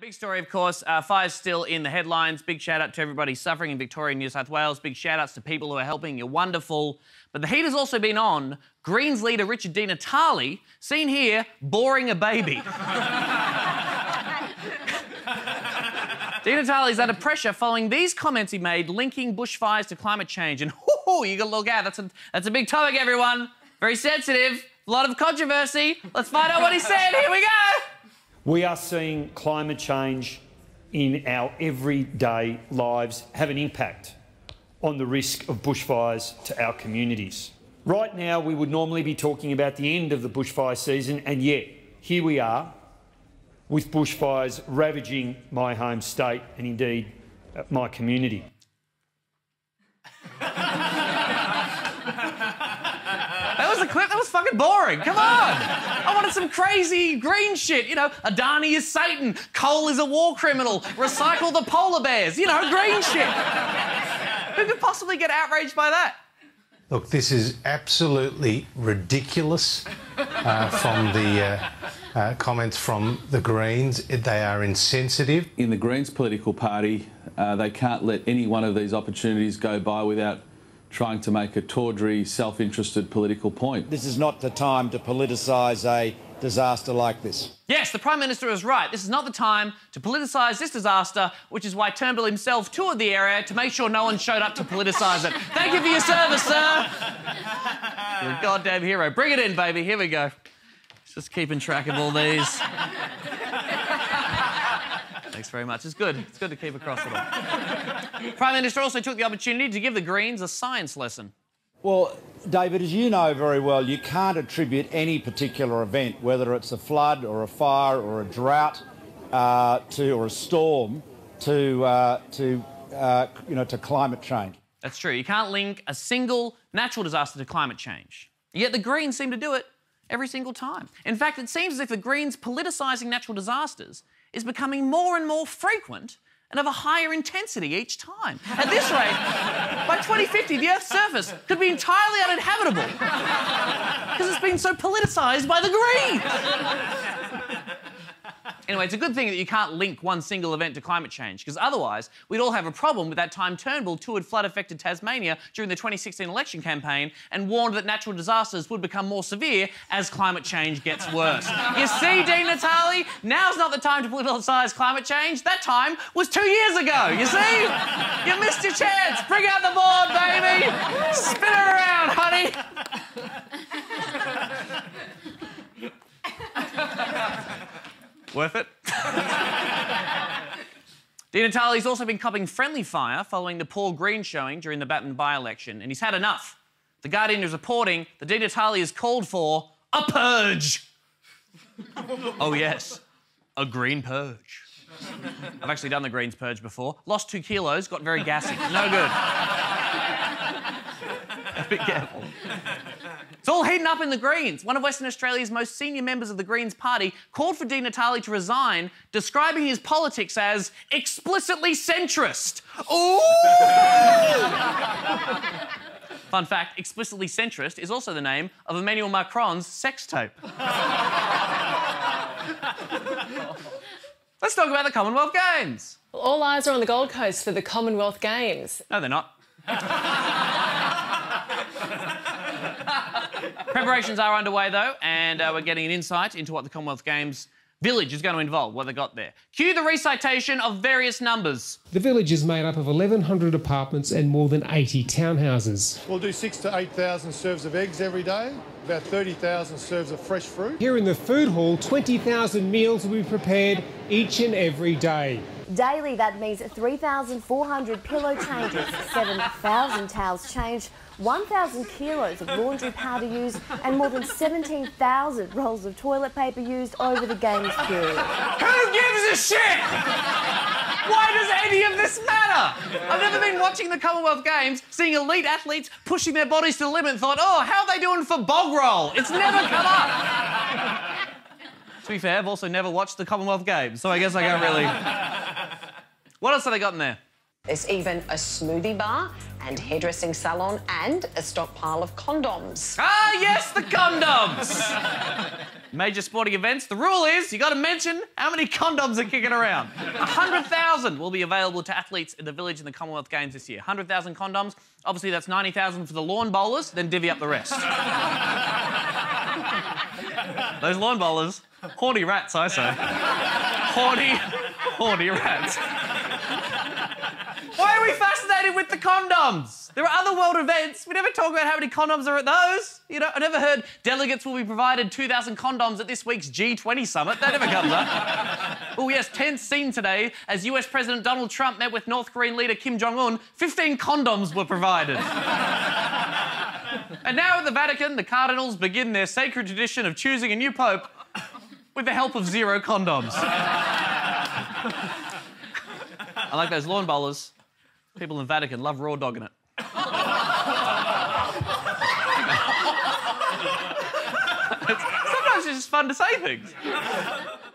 big story, of course. Fires still in the headlines. Big shout-out to everybody suffering in Victoria and New South Wales. Big shout-outs to people who are helping. You're wonderful. But the heat has also been on. Greens leader Richard Di Natale, seen here, boring a baby. Di Natale is under pressure following these comments he made linking bushfires to climate change. And, hoo-hoo, you gotta look out. That's a big topic, everyone. Very sensitive. A lot of controversy. Let's find out what he said. Here we go. We are seeing climate change in our everyday lives have an impact on the risk of bushfires to our communities. Right now, we would normally be talking about the end of the bushfire season, and yet here we are with bushfires ravaging my home state and, indeed, my community. That was a clip. That was fucking boring. Come on. I wanted some crazy green shit. You know, Adani is Satan. Coal is a war criminal. Recycle the polar bears. You know, green shit. Who could possibly get outraged by that? Look, this is absolutely ridiculous from the... comments from the Greens. They are insensitive. In the Greens political party, they can't let any one of these opportunities go by without trying to make a tawdry, self-interested political point. This is not the time to politicise a disaster like this. Yes, the Prime Minister is right. This is not the time to politicise this disaster, which is why Turnbull himself toured the area to make sure no one showed up to politicise it. Thank you for your service, sir. You're a goddamn hero. Bring it in, baby. Here we go. Just keeping track of all these. Thanks very much. It's good. It's good to keep across it all. Prime Minister also took the opportunity to give the Greens a science lesson. Well, David, as you know very well, you can't attribute any particular event, whether it's a flood or a fire or a drought, or a storm, to climate change. That's true. You can't link a single natural disaster to climate change. Yet the Greens seem to do it every single time. In fact, it seems as if the Greens politicising natural disasters is becoming more and more frequent and of a higher intensity each time. At this rate, by 2050, the Earth's surface could be entirely uninhabitable because it's been so politicised by the Greens. Anyway, it's a good thing that you can't link one single event to climate change, because otherwise we'd all have a problem with that time Turnbull toured flood-affected Tasmania during the 2016 election campaign and warned that natural disasters would become more severe as climate change gets worse. You see, Di Natale, now's not the time to politicise climate change. That time was 2 years ago, you see? You missed your chance. Bring out the board, baby. Spin it around, honey. Worth it? Di Natale's also been copping friendly fire following the Paul Green showing during the Batman by-election, and he's had enough. The Guardian is reporting that Di Natale has called for a purge. Oh, yes, a green purge. I've actually done the Greens purge before. Lost 2 kilos, got very gassy. No good. Be careful. It's all heating up in the Greens. One of Western Australia's most senior members of the Greens party called for Di Natale to resign, describing his politics as explicitly centrist. Ooh! Fun fact, explicitly centrist is also the name of Emmanuel Macron's sex tape. Let's talk about the Commonwealth Games. Well, all eyes are on the Gold Coast for the Commonwealth Games. No, they're not. Preparations are underway, though, and we're getting an insight into what the Commonwealth Games village is going to involve, what they got there. Cue the recitation of various numbers. The village is made up of 1,100 apartments and more than 80 townhouses. We'll do 6,000 to 8,000 serves of eggs every day, about 30,000 serves of fresh fruit. Here in the food hall, 20,000 meals will be prepared each and every day. Daily, that means 3,400 pillow changes, 7,000 towels changed, 1,000 kilos of laundry powder used and more than 17,000 rolls of toilet paper used over the games period. Who gives a shit? Why does any of this matter? I've never been watching the Commonwealth Games, seeing elite athletes pushing their bodies to the limit and thought, oh, how are they doing for bog roll? It's never come up. To be fair, I've also never watched the Commonwealth Games, so I guess I can't really... What else have they got in there? There's even a smoothie bar and hairdressing salon and a stockpile of condoms. Ah, yes, the condoms! Major sporting events, the rule is you got to mention how many condoms are kicking around. 100,000 will be available to athletes in the village in the Commonwealth Games this year. 100,000 condoms. Obviously, that's 90,000 for the lawn bowlers, then divvy up the rest. Those lawn bowlers, horny rats, I say. Horny rats. Why are we fascinated with the condoms? There are other world events. We never talk about how many condoms are at those. You know, I never heard delegates will be provided 2,000 condoms at this week's G20 summit. That never comes up. Oh, yes, tense scene today as US President Donald Trump met with North Korean leader Kim Jong-un. 15 condoms were provided. And now at the Vatican, the cardinals begin their sacred tradition of choosing a new pope with the help of zero condoms. I like those lawn bowlers. People in Vatican love raw dogging it. Sometimes it's just fun to say things.